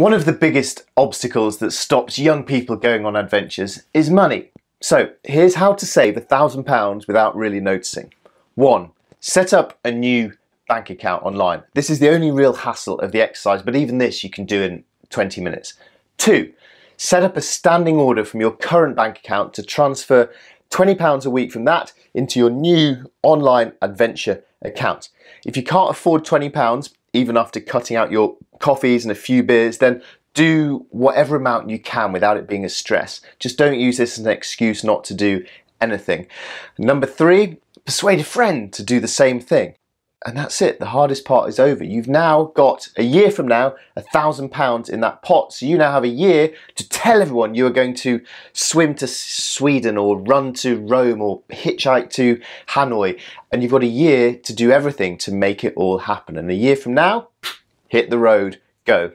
One of the biggest obstacles that stops young people going on adventures is money. So here's how to save £1,000 without really noticing. 1. Set up a new bank account online. This is the only real hassle of the exercise, but even this you can do in 20 minutes. 2. Set up a standing order from your current bank account to transfer £20 a week from that into your new online adventure account. If you can't afford £20, even after cutting out your coffees and a few beers, then do whatever amount you can without it being a stress. Just don't use this as an excuse not to do anything. Number 3, persuade a friend to do the same thing. And that's it, the hardest part is over. You've now got, a year from now, £1,000 in that pot. So you now have a year to tell everyone you are going to swim to Sweden or run to Rome or hitchhike to Hanoi. And you've got a year to do everything to make it all happen. And a year from now, hit the road, go.